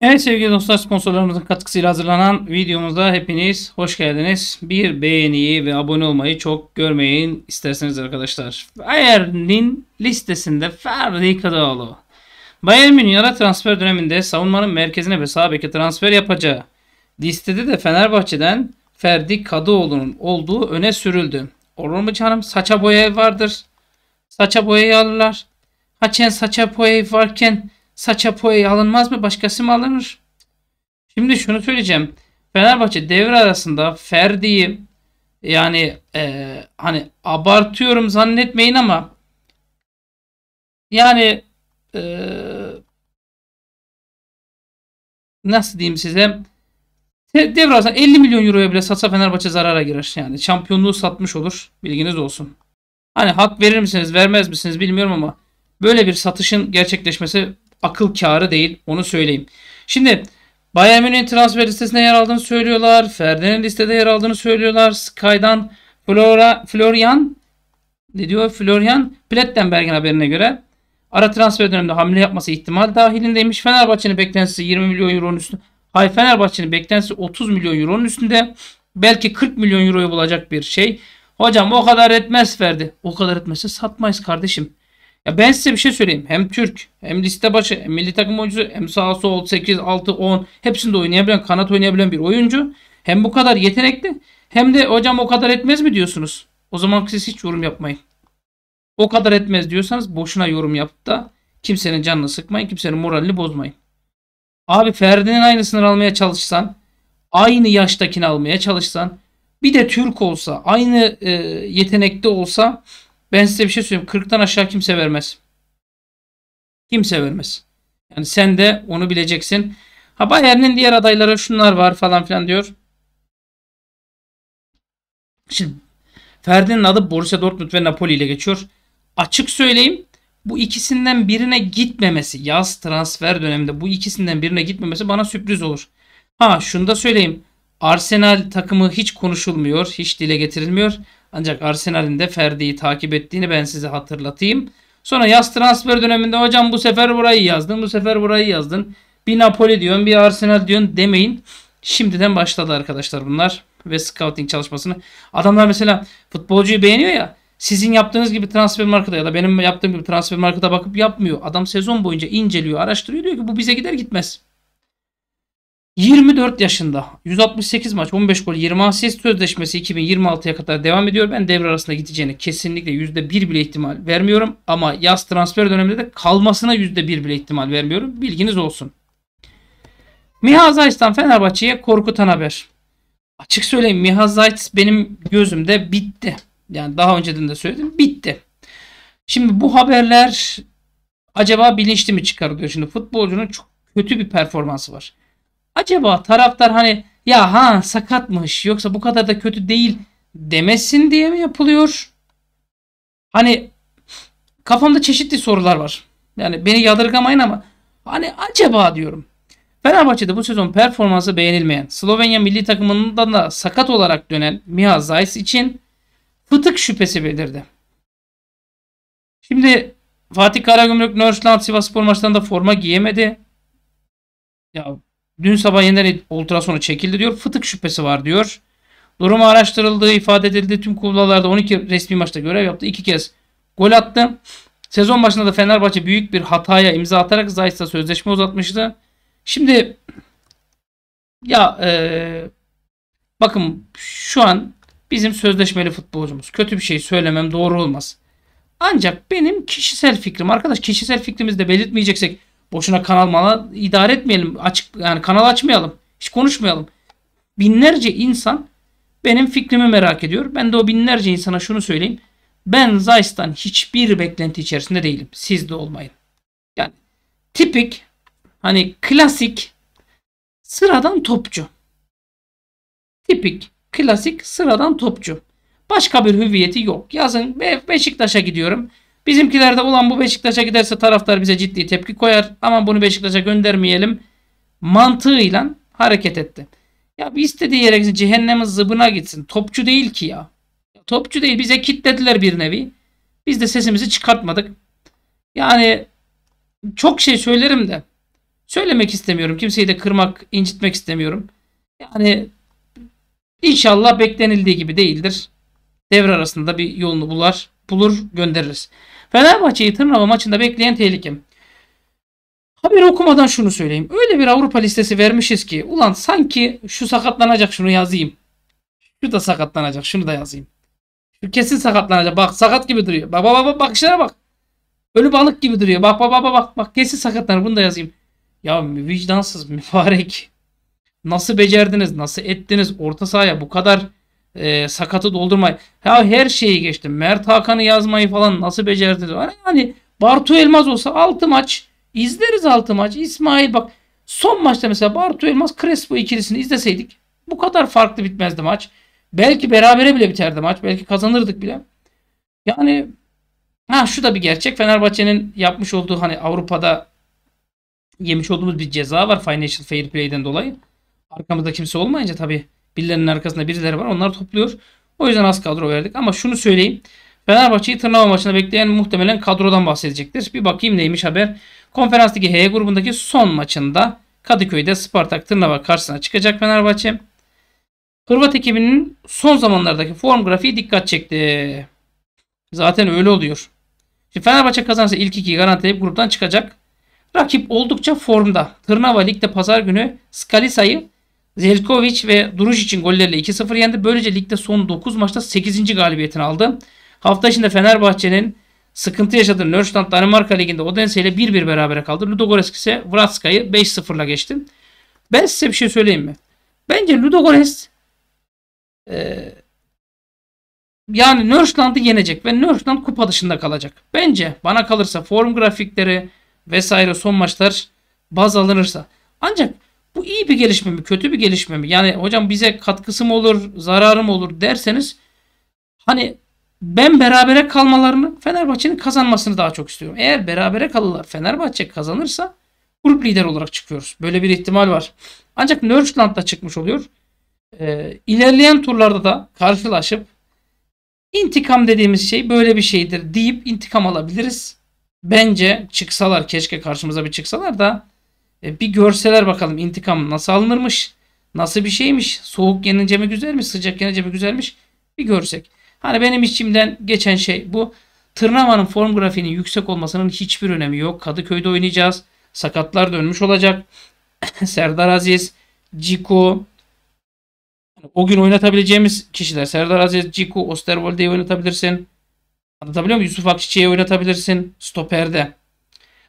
Evet sevgili dostlar, sponsorlarımızın katkısıyla hazırlanan videomuzda hepiniz hoş geldiniz. Bir beğeniyi ve abone olmayı çok görmeyin isterseniz arkadaşlar. Bayern'in listesinde Ferdi Kadıoğlu. Bayern Münih'e transfer döneminde savunmanın merkezine ve sağ beke transfer yapacağı listede de Fenerbahçe'den Ferdi Kadıoğlu'nun olduğu öne sürüldü. Olur mu canım? Saça boya vardır. Saça boyayı alırlar. Haçen saça boyayı varken saça boyayı alınmaz mı? Başkası mı alınır? Şimdi şunu söyleyeceğim. Fenerbahçe devre arasında Ferdi'yi yani hani abartıyorum zannetmeyin ama yani nasıl diyeyim size, devre arasında 50 milyon euroya bile satsa Fenerbahçe zarara girer. Yani şampiyonluğu satmış olur. Bilginiz olsun. Hani hak verir misiniz vermez misiniz bilmiyorum ama böyle bir satışın gerçekleşmesi akıl kârı değil. Onu söyleyeyim. Şimdi Bayern Münih'in transfer listesinde yer aldığını söylüyorlar. Ferdi'nin listede yer aldığını söylüyorlar. Sky'dan Florian Plettenberg'in haberine göre ara transfer döneminde hamle yapması ihtimal dahilindeymiş. Fenerbahçe'nin beklentisi 20 milyon euronun üstünde. Hayır, Fenerbahçe'nin beklentisi 30 milyon euronun üstünde. Belki 40 milyon euroyu bulacak bir şey. Hocam o kadar etmez Ferdi. O kadar etmezse satmayız kardeşim. Ya ben size bir şey söyleyeyim. Hem Türk, hem liste başı, hem milli takım oyuncusu, hem sağ sol 8, 6, 10 hepsinde oynayabilen, kanat oynayabilen bir oyuncu. Hem bu kadar yetenekli, hem de hocam o kadar etmez mi diyorsunuz? O zaman siz hiç yorum yapmayın. O kadar etmez diyorsanız boşuna yorum yapıp da kimsenin canını sıkmayın, kimsenin moralini bozmayın. Abi Ferdi'nin aynısını almaya çalışsan, aynı yaştakini almaya çalışsan, bir de Türk olsa, aynı yetenekte olsa, ben size bir şey söyleyeyim. 40'tan aşağı kimse vermez. Kimse vermez. Yani sen de onu bileceksin. Ha Bayern'in diğer adayları şunlar var falan filan diyor. Şimdi Ferdi'nin adı Borussia Dortmund ve Napoli ile geçiyor. Açık söyleyeyim. Bu ikisinden birine gitmemesi, yaz transfer döneminde bu ikisinden birine gitmemesi bana sürpriz olur. Ha şunu da söyleyeyim. Arsenal takımı hiç konuşulmuyor, hiç dile getirilmiyor. Ancak Arsenal'in de Ferdi'yi takip ettiğini ben size hatırlatayım. Sonra yaz transfer döneminde hocam bu sefer burayı yazdın, bu sefer burayı yazdın. Bir Napoli diyorsun, bir Arsenal diyorsun demeyin. Şimdiden başladı arkadaşlar bunlar ve scouting çalışmasını. Adamlar mesela futbolcuyu beğeniyor ya. Sizin yaptığınız gibi Transfermarkt'ta ya da benim yaptığım gibi Transfermarkt'a bakıp yapmıyor. Adam sezon boyunca inceliyor, araştırıyor, diyor ki bu bize gider gitmez. 24 yaşında, 168 maç, 15 gol, 20 asist sözleşmesi 2026'ya kadar devam ediyor. Ben devre arasında gideceğini kesinlikle %1 bile ihtimal vermiyorum. Ama yaz transfer döneminde de kalmasına %1 bile ihtimal vermiyorum. Bilginiz olsun. Miha Zajc'tan Fenerbahçe'ye korkutan haber. Açık söyleyeyim, Miha Zajc benim gözümde bitti. Yani daha önceden de söyledim. Bitti. Şimdi bu haberler acaba bilinçli mi çıkarılıyor? Şimdi futbolcunun çok kötü bir performansı var. Acaba taraftar hani ya ha sakatmış yoksa bu kadar da kötü değil demesin diye mi yapılıyor? Hani kafamda çeşitli sorular var. Yani beni yadırgamayın ama hani acaba diyorum. Fenerbahçe'de bu sezon performansı beğenilmeyen, Slovenya milli takımından da sakat olarak dönen Miha Zajc için fıtık şüphesi belirdi. Şimdi Fatih Karagümrük Northland Sivasspor maçlarında forma giyemedi. Ya dün sabah yeniden ultrasonu çekildi diyor. Fıtık şüphesi var diyor. Durumu araştırıldığı ifade edildi. Tüm kulvarlarda 12 resmi maçta görev yaptı. 2 kez gol attı. Sezon başında da Fenerbahçe büyük bir hataya imza atarak Zajc'la sözleşme uzatmıştı. Şimdi ya bakın şu an bizim sözleşmeli futbolcumuz. Kötü bir şey söylemem doğru olmaz. Ancak benim kişisel fikrim arkadaş, kişisel fikrimizi de belirtmeyeceksek boşuna kanal idare etmeyelim. Açık yani kanal açmayalım. Hiç konuşmayalım. Binlerce insan benim fikrimi merak ediyor. Ben de o binlerce insana şunu söyleyeyim. Ben Zajc'tan hiçbir beklenti içerisinde değilim. Siz de olmayın. Yani tipik hani klasik sıradan topçu. Tipik klasik sıradan topçu. Başka bir hüviyeti yok. Yazın Beşiktaş'a gidiyorum. Bizimkilerde olan bu Beşiktaş'a giderse taraftar bize ciddi tepki koyar. Aman bunu Beşiktaş'a göndermeyelim mantığıyla hareket etti. Ya bir istediği yere gitsin, cehennemin zıbına gitsin. Topçu değil ki ya. Topçu değil, bize kitlediler bir nevi. Biz de sesimizi çıkartmadık. Yani çok şey söylerim de Söylemek istemiyorum. Kimseyi de kırmak, incitmek istemiyorum. Yani inşallah beklenildiği gibi değildir. Devre arasında bir yolunu bulur, göndeririz. Fenerbahçe'yi Tırnava maçında bekleyen tehlikem. Haberi okumadan şunu söyleyeyim. Öyle bir Avrupa listesi vermişiz ki ulan sanki şu sakatlanacak, şunu yazayım. Şu da sakatlanacak, şunu da yazayım. Şu kesin sakatlanacak. Bak sakat gibi duruyor. Bak bak bak bak, şuna bak. Ölü balık gibi duruyor. Bak bak bak bak bak, kesin sakatlanır. Bunu da yazayım. Ya vicdansız mübarek. Nasıl becerdiniz? Nasıl ettiniz? Orta sahaya bu kadar sakatı doldurmayı. Ya her şeyi geçtim. Mert Hakan'ı yazmayı falan nasıl becerdiniz? Hani Bartu Elmaz olsa 6 maç izleriz, 6 maç. İsmail bak. Son maçta mesela Bartu Elmaz Crespo ikilisini izleseydik bu kadar farklı bitmezdi maç. Belki berabere bile biterdi maç. Belki kazanırdık bile. Yani şu da bir gerçek. Fenerbahçe'nin yapmış olduğu, hani Avrupa'da yemiş olduğumuz bir ceza var Financial Fair Play'den dolayı. Arkamızda kimse olmayınca tabii birilerinin arkasında birileri var. Onlar topluyor. O yüzden az kadro verdik. Ama şunu söyleyeyim. Fenerbahçe'yi Tırnava maçına bekleyen muhtemelen kadrodan bahsedecektir. Bir bakayım neymiş haber. Konferans Ligi H grubundaki son maçında Kadıköy'de Spartak Tırnava karşısına çıkacak Fenerbahçe. Hırvat ekibinin son zamanlardaki form grafiği dikkat çekti. Zaten öyle oluyor. Şimdi Fenerbahçe kazanırsa ilk 2'yi garantileyip gruptan çıkacak. Rakip oldukça formda. Tırnava ligde pazar günü Skalisa'yı Zeljkovic ve Duruş için golleriyle 2-0 yendi. Böylece ligde son 9 maçta 8. galibiyetini aldı. Hafta içinde Fenerbahçe'nin sıkıntı yaşadığı Northland Danimarka Ligi'nde Odense ile 1-1 berabere kaldı. Ludogorets ise Vratska'yı 5-0'la geçti. Ben size bir şey söyleyeyim mi? Bence Ludogorets yani Northland'ı yenecek ve Northland kupa dışında kalacak. Bence bana kalırsa form grafikleri vesaire, son maçlar baz alınırsa. Ancak bu iyi bir gelişme mi, kötü bir gelişme mi? Yani hocam bize katkısı mı olur, zararı mı olur derseniz, hani ben berabere kalmalarını, Fenerbahçe'nin kazanmasını daha çok istiyorum. Eğer berabere kalırlar, Fenerbahçe kazanırsa grup lider olarak çıkıyoruz. Böyle bir ihtimal var. Ancak Northland'da çıkmış oluyor. İlerleyen turlarda da karşılaşıp intikam dediğimiz şey böyle bir şeydir deyip intikam alabiliriz. Bence çıksalar, keşke karşımıza bir çıksalar da bir görseler bakalım intikam nasıl alınırmış, nasıl bir şeymiş, soğuk yenince mi güzelmiş, sıcak yenince mi güzelmiş, bir görsek. Hani benim içimden geçen şey bu. Tırnava'nın form grafiğinin yüksek olmasının hiçbir önemi yok. Kadıköy'de oynayacağız, sakatlar dönmüş olacak. Serdar Aziz, Djiku, o gün oynatabileceğimiz kişiler. Serdar Aziz, Djiku, Oosterwolde'yi oynatabilirsin. Anlatabiliyor muyum? Yusuf Akçiçek'i oynatabilirsin stoperde.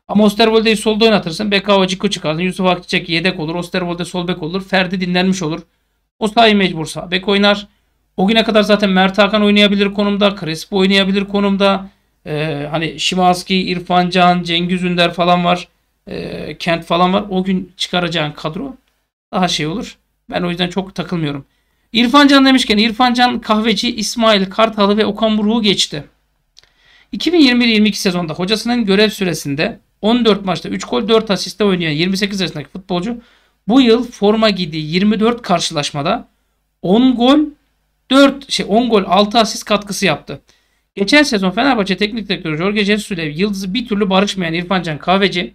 Ama Oosterwolde'yi solda oynatırsın. BKO Djiku çıkarsın. Yusuf Akçiçek yedek olur. Oosterwolde sol bek olur. Ferdi dinlenmiş olur. O sayı mecbursa bek oynar. O güne kadar zaten Mert Hakan oynayabilir konumda. Crespo oynayabilir konumda. Hani Şimanski, İrfan Can, Cengiz Ünder falan var. Kent falan var. O gün çıkaracağın kadro daha şey olur. Ben o yüzden çok takılmıyorum. İrfan Can demişken, İrfan Can Kahveci, İsmail Kartal'ı ve Okan Buruk'u geçti. 2021-22 sezonda hocasının görev süresinde 14 maçta 3 gol 4 asiste oynayan 28 yaşındaki futbolcu bu yıl forma giydiği 24 karşılaşmada 10 gol 6 asist katkısı yaptı. Geçen sezon Fenerbahçe Teknik Direktörü Jorge Jesus ile yıldızı bir türlü barışmayan İrfan Can Kahveci,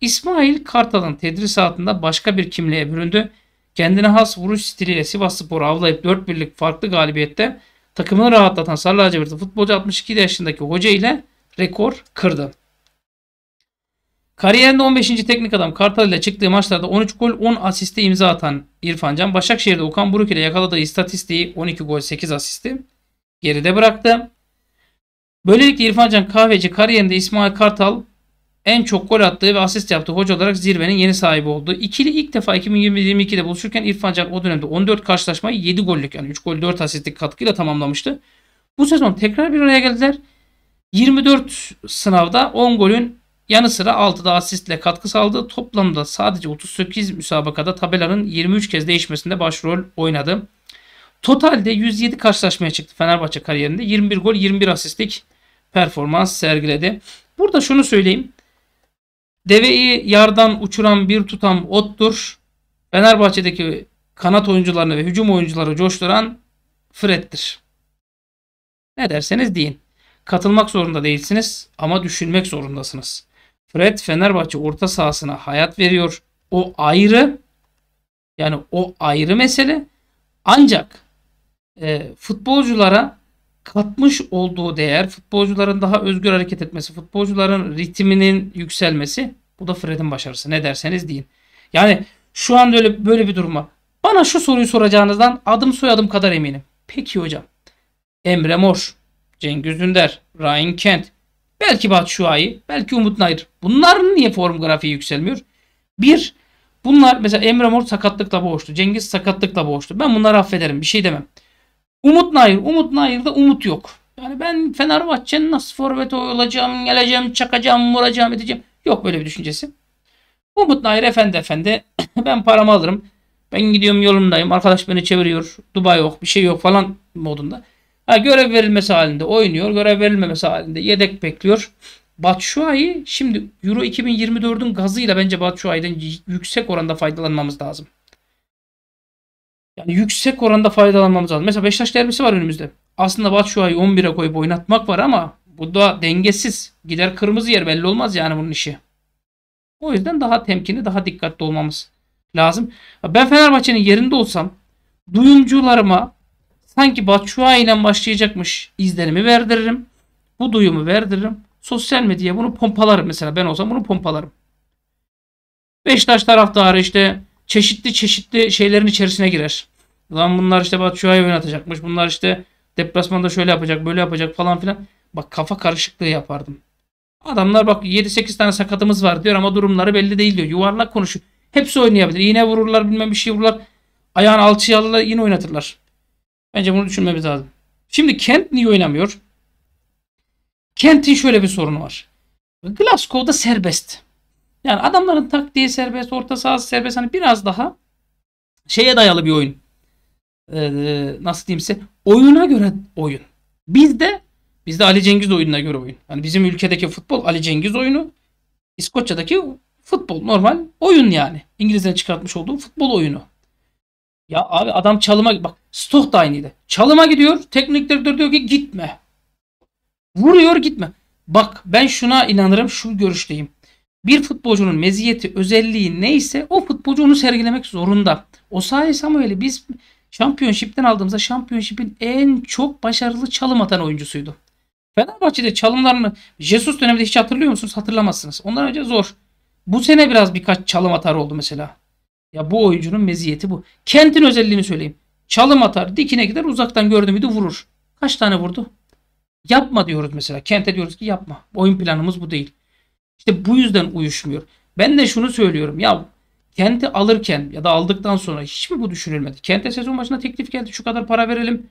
İsmail Kartal'ın tedrisatında başka bir kimliğe büründü. Kendine has vuruş stiliyle Sivasspor'u avlayıp 4-1'lik farklı galibiyette takımını rahatlatan Sarılacivertli futbolcu 62 yaşındaki hoca ile rekor kırdı. Kariyerinde 15. teknik adam Kartal ile çıktığı maçlarda 13 gol 10 asiste imza atan İrfan Can, Başakşehir'de Okan Buruk ile yakaladığı istatistiği 12 gol 8 asisti geride bıraktı. Böylelikle İrfan Can Kahveci kariyerinde İsmail Kartal en çok gol attığı ve asist yaptığı hoca olarak zirvenin yeni sahibi oldu. İkili ilk defa 2022'de buluşurken İrfan Can o dönemde 14 karşılaşmayı 7 gollük, yani 3 gol 4 asistlik katkıyla tamamlamıştı. Bu sezon tekrar bir araya geldiler. 24 sınavda 10 golün yanı sıra 6'da asistle katkı sağladı. Toplamda sadece 38 müsabakada tabelanın 23 kez değişmesinde başrol oynadı. Totalde 107 karşılaşmaya çıktı Fenerbahçe kariyerinde. 21 gol 21 asistlik performans sergiledi. Burada şunu söyleyeyim. Deveyi yardan uçuran bir tutam ottur. Fenerbahçe'deki kanat oyuncularını ve hücum oyuncuları coşturan Fred'tir. Ne derseniz deyin. Katılmak zorunda değilsiniz ama düşünmek zorundasınız. Fred Fenerbahçe orta sahasına hayat veriyor. O ayrı. Yani o ayrı mesele. Ancak futbolculara katmış olduğu değer, futbolcuların daha özgür hareket etmesi, futbolcuların ritminin yükselmesi, bu da Fred'in başarısı. Ne derseniz deyin. Yani şu an böyle bir durum var. Bana şu soruyu soracağınızdan adım soyadım kadar eminim. Peki hocam. Emre Mor, Cengiz Ünder, Ryan Kent, belki Batshuayi, belki Umut Nayır. Bunların niye form grafiği yükselmiyor? Bir, bunlar mesela Emre Mor sakatlıkla boğuştu. Cengiz sakatlıkla boğuştu. Ben bunları affederim. Bir şey demem. Umut Nayır'da umut yok. Yani ben Fenerbahçe'nin nasıl forvet olacağım, geleceğim, çakacağım, vuracağım, edeceğim. Yok böyle bir düşüncesi. Umut Nayır efendi ben paramı alırım. Ben gidiyorum yolumdayım. Arkadaş beni çeviriyor. Dubai yok, bir şey yok falan modunda. Ha, görev verilmesi halinde oynuyor. Görev verilmemesi halinde yedek bekliyor. Batshuayi şimdi Euro 2024'ün gazıyla bence Batshuayi'den yüksek oranda faydalanmamız lazım. Yani yüksek oranda faydalanmamız lazım. Mesela Beşiktaş derbisi var önümüzde. Aslında Batshuayi 11'e koyup oynatmak var ama bu da dengesiz. Gider kırmızı yer, belli olmaz yani bunun işi. O yüzden daha temkinli, daha dikkatli olmamız lazım. Ben Fenerbahçe'nin yerinde olsam duyumcularıma sanki Batshuayi ile başlayacakmış izlenimi verdiririm. Bu duyumu verdiririm. Sosyal medyaya bunu pompalarım mesela. Ben olsam bunu pompalarım. Beşiktaş taraftarı işte çeşitli şeylerin içerisine girer. Lan bunlar işte Batshuayi oynatacakmış. Bunlar işte deplasmanda şöyle yapacak, böyle yapacak falan filan. Bak kafa karışıklığı yapardım. Adamlar bak 7-8 tane sakatımız var diyor ama durumları belli değil diyor. Yuvarlak konuşuyor. Hepsi oynayabilir. İğne vururlar, bilmem bir şey vururlar. Ayağını alçıya alırlar, yine oynatırlar. Bence bunu düşünmemiz lazım. Şimdi Kent niye oynamıyor? Kent'in şöyle bir sorunu var. Glasgow'da serbest. Yani adamların taktiği serbest, orta sahası serbest. Hani biraz daha şeye dayalı bir oyun. Nasıl diyeyim size? Oyuna göre oyun. Bizde Ali Cengiz oyununa göre oyun. Yani bizim ülkedeki futbol Ali Cengiz oyunu. İskoçya'daki futbol normal oyun yani. İngilizlerin çıkartmış olduğu futbol oyunu. Ya abi adam çalıma bak. Stoh da aynıydı. Çalıma gidiyor. Teknik direktör diyor ki gitme. Vuruyor, gitme. Bak ben şuna inanırım. Şu görüşteyim. Bir futbolcunun meziyeti, özelliği neyse o futbolcu onu sergilemek zorunda. Osayi Samuel'i biz Championship'ten aldığımızda Championship'in en çok başarılı çalım atan oyuncusuydu. Fenerbahçe'de çalımlarını Jesus döneminde hiç hatırlıyor musunuz? Hatırlamazsınız. Ondan önce zor. Bu sene birkaç çalım atar oldu mesela. Ya bu oyuncunun meziyeti bu. Kent'in özelliğini söyleyeyim. Çalım atar, dikine gider, uzaktan gördü müydü vurur. Kaç tane vurdu? Yapma diyoruz mesela. Kent'e diyoruz ki yapma. Oyun planımız bu değil. İşte bu yüzden uyuşmuyor. Ben de şunu söylüyorum. Ya Kent'i alırken ya da aldıktan sonra hiç mi bu düşünülmedi? Kent'e sezon başında teklif geldi. Şu kadar para verelim.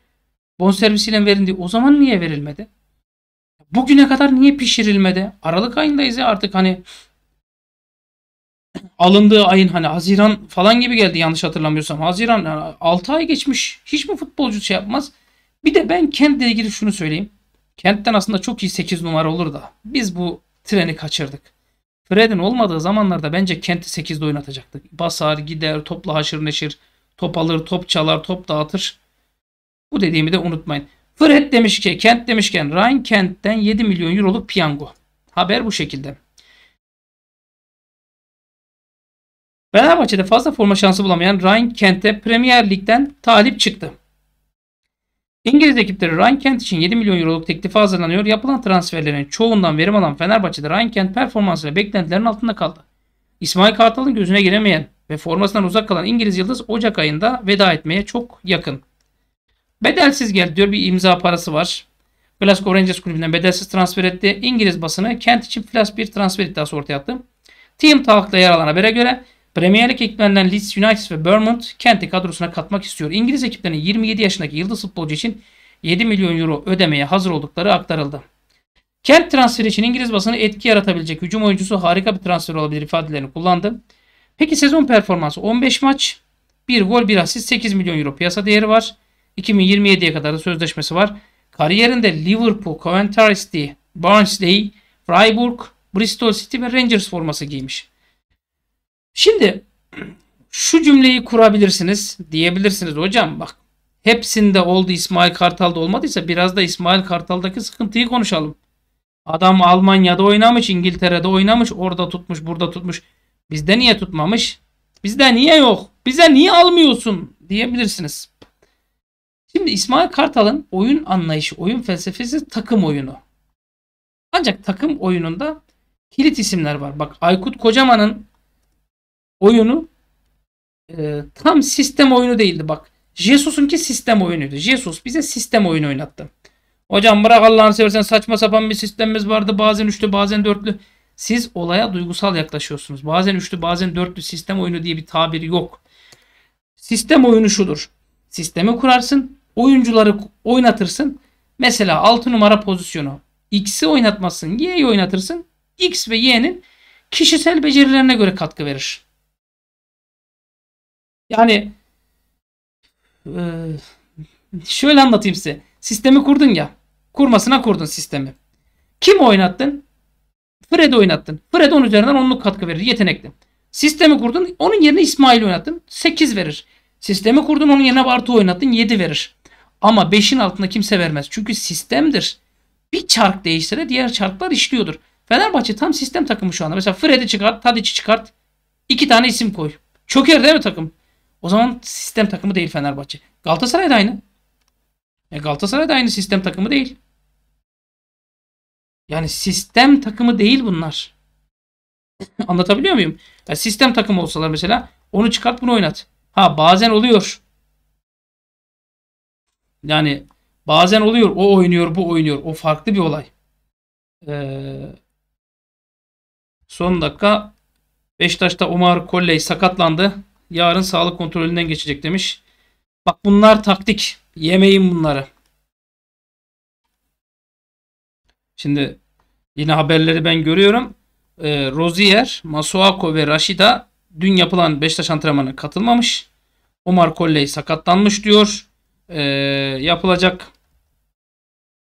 Bonservisiyle verin diye. O zaman niye verilmedi? Bugüne kadar niye pişirilmedi? Aralık ayındayız ya artık hani alındığı ayın hani Haziran falan gibi geldi yanlış hatırlamıyorsam. Haziran yani 6 ay geçmiş. Hiç mi futbolcu şey yapmaz? Bir de ben Kent'le ilgili şunu söyleyeyim. Kent'ten aslında çok iyi 8 numara olur da biz bu treni kaçırdık. Fred'in olmadığı zamanlarda bence Kent'i 8'de oynatacaktık. Basar, gider, topla haşır neşir, top alır, top çalar, top dağıtır. Bu dediğimi de unutmayın. Fred demiş ki, Kent demişken Ryan Kent'ten 7 milyon euroluk piyango. Haber bu şekilde. Fenerbahçe'de fazla forma şansı bulamayan Ryan Kent'e Premier Lig'den talip çıktı. İngiliz ekipleri Ryan Kent için 7 milyon euroluk teklifi hazırlanıyor. Yapılan transferlerin çoğundan verim alan Fenerbahçe'de Ryan Kent performansıyla beklentilerin altında kaldı. İsmail Kartal'ın gözüne giremeyen ve formasından uzak kalan İngiliz yıldız Ocak ayında veda etmeye çok yakın. Bedelsiz geldi diyor, bir imza parası var. Glasgow Rangers kulübünden bedelsiz transfer etti. İngiliz basını Kent için flash bir transfer iddiası ortaya attı. Team Talk'ta yer alan habere göre Premier League ekiplerinden Leeds United ve Bournemouth Kent'i kadrosuna katmak istiyor. İngiliz ekiplerinin 27 yaşındaki yıldız futbolcu için 7 milyon euro ödemeye hazır oldukları aktarıldı. Kent transferi için İngiliz basını etki yaratabilecek hücum oyuncusu, harika bir transfer olabilir ifadelerini kullandı. Peki sezon performansı 15 maç, 1 gol, 1 asist, 8 milyon euro piyasa değeri var. 2027'ye kadar da sözleşmesi var. Kariyerinde Liverpool, Coventry City, Barnsley, Freiburg, Bristol City ve Rangers forması giymiş. Şimdi şu cümleyi kurabilirsiniz. Diyebilirsiniz hocam bak hepsinde oldu, İsmail Kartal'da olmadıysa biraz da İsmail Kartal'daki sıkıntıyı konuşalım. Adam Almanya'da oynamış, İngiltere'de oynamış, orada tutmuş, burada tutmuş. Bizde niye tutmamış? Bizde niye yok? Bize niye almıyorsun diyebilirsiniz. Şimdi İsmail Kartal'ın oyun anlayışı, oyun felsefesi takım oyunu. Ancak takım oyununda kilit isimler var. Bak Aykut Kocaman'ın oyunu tam sistem oyunu değildi bak. Jesus'unki sistem oyunuydu. Jesus bize sistem oyunu oynattı. Hocam bırak Allah'ını seversen, saçma sapan bir sistemimiz vardı. Bazen üçlü bazen dörtlü. Siz olaya duygusal yaklaşıyorsunuz. Bazen üçlü bazen dörtlü sistem oyunu diye bir tabir yok. Sistem oyunu şudur. Sistemi kurarsın. Oyuncuları oynatırsın. Mesela 6 numara pozisyonu. X'i oynatmazsın. Y'yi oynatırsın. X ve Y'nin kişisel becerilerine göre katkı verir. Yani şöyle anlatayım size. Sistemi kurdun ya. Kurmasına kurdun sistemi. Kim oynattın? Fred'i oynattın. Fred 10 üzerinden 10'luk katkı verir. Yetenekli. Sistemi kurdun. Onun yerine İsmail'i oynattın. 8 verir. Sistemi kurdun. Onun yerine Bartu oynattın. 7 verir. Ama 5'in altında kimse vermez. Çünkü sistemdir. Bir çark değişse de diğer çarklar işliyordur. Fenerbahçe tam sistem takımı şu anda. Mesela Fred'i çıkart. Tadiç'i çıkart. 2 tane isim koy. Çöker değil mi takım? O zaman sistem takımı değil Fenerbahçe. Galatasaray da aynı. Galatasaray da aynı, sistem takımı değil. Yani sistem takımı değil bunlar. Anlatabiliyor muyum? Yani sistem takımı olsalar mesela onu çıkart bunu oynat. Ha bazen oluyor. Yani bazen oluyor. O oynuyor, bu oynuyor. O farklı bir olay. Son dakika Beşiktaş'ta Omar Colley sakatlandı. Yarın sağlık kontrolünden geçecek demiş. Bak bunlar taktik. Yemeyin bunları. Şimdi yine haberleri ben görüyorum. Rozier, Masuako ve Rashida dün yapılan Beşiktaş antrenmanına katılmamış. Omar Colley sakatlanmış diyor. Yapılacak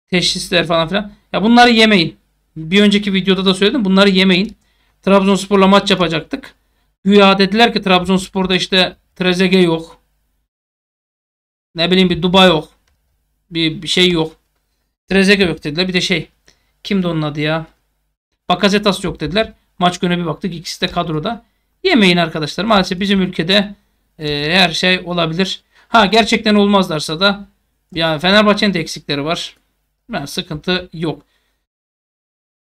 teşhisler falan filan. Ya bunları yemeyin. Bir önceki videoda da söyledim. Bunları yemeyin. Trabzonspor'la maç yapacaktık. Güya dediler ki Trabzonspor'da işte Trezege yok. Ne bileyim bir Dubai yok. Bir şey yok. Trezege yok dediler. Bir de şey. Kimdi onun adı ya? Bakasetas yok dediler. Maç günü bir baktık. İkisi de kadroda. Yemeyin arkadaşlar. Maalesef bizim ülkede her şey olabilir. Ha gerçekten olmazlarsa da yani Fenerbahçe'nin de eksikleri var. Yani sıkıntı yok.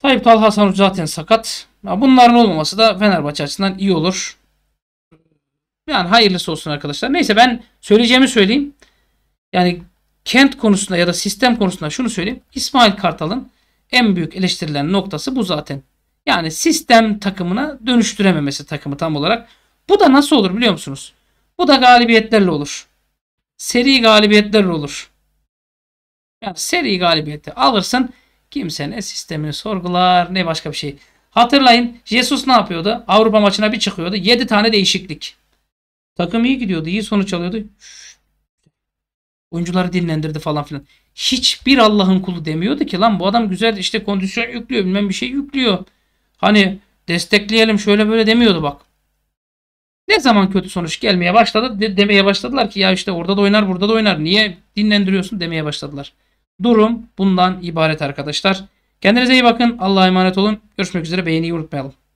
Tayyip Talha Sanur zaten sakat. Bunların olmaması da Fenerbahçe açısından iyi olur. Yani hayırlısı olsun arkadaşlar. Neyse ben söyleyeceğimi söyleyeyim. Yani Kent konusunda ya da sistem konusunda şunu söyleyeyim. İsmail Kartal'ın en büyük eleştirilen noktası bu zaten. Yani sistem takımına dönüştürememesi takımı tam olarak. Bu da nasıl olur biliyor musunuz? Bu da galibiyetlerle olur. Seri galibiyetlerle olur. Yani seri galibiyeti alırsın. Kimse ne sistemini sorgular ne başka bir şey. Hatırlayın Jesus ne yapıyordu? Avrupa maçına bir çıkıyordu. 7 tane değişiklik. Takım iyi gidiyordu. İyi sonuç alıyordu. Oyuncuları dinlendirdi falan filan. Hiçbir Allah'ın kulu demiyordu ki lan bu adam güzel işte kondisyon yüklüyor bilmem bir şey yüklüyor. Hani destekleyelim şöyle böyle demiyordu bak. Ne zaman kötü sonuç gelmeye başladı demeye başladılar ki ya işte orada da oynar burada da oynar. Niye dinlendiriyorsun demeye başladılar. Durum bundan ibaret arkadaşlar. Kendinize iyi bakın. Allah'a emanet olun. Görüşmek üzere. Beğeniyi unutmayalım.